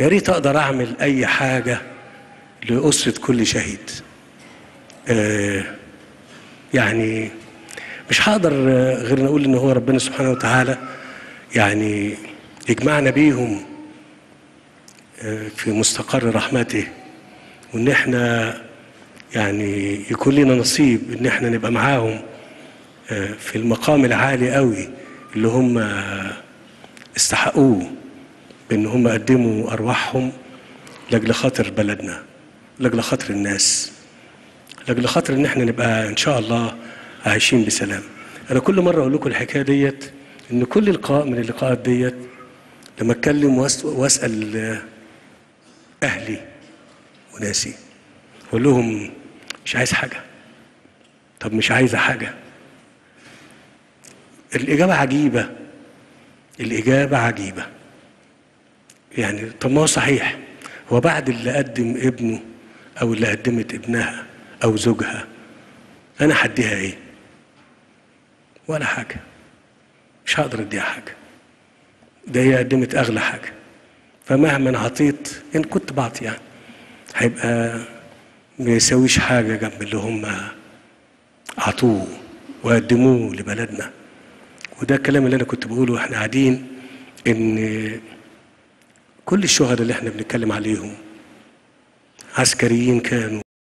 يا ريت اقدر اعمل اي حاجه لأسرة كل شهيد. يعني مش هقدر غير نقول ان هو ربنا سبحانه وتعالى يعني يجمعنا بيهم في مستقر رحمته، وان احنا يعني يكون لنا نصيب ان احنا نبقى معاهم في المقام العالي قوي اللي هم استحقوه، بان هم قدموا ارواحهم لاجل خاطر بلدنا، لاجل خاطر الناس، لاجل خاطر ان احنا نبقى ان شاء الله عايشين بسلام. انا كل مره اقول لكم الحكايه ديت، ان كل لقاء من اللقاءات ديت لما اتكلم واسال اهلي وناسي اقول لهم مش عايز حاجه، طب مش عايزه حاجه، الاجابه عجيبه، الاجابه عجيبه. يعني طب ما هو صحيح، هو بعد اللي قدم ابنه او اللي قدمت ابنها او زوجها انا هديها ايه؟ ولا حاجه، مش هقدر اديها حاجه، ده هي قدمت اغلى حاجه، فمهما عطيت ان يعني كنت بعطي يعني هيبقى ما يساويش حاجه جنب اللي هم عطوه وقدموه لبلدنا. وده الكلام اللي انا كنت بقوله واحنا قاعدين، ان كل الشهداء اللي احنا بنتكلم عليهم عسكريين كانوا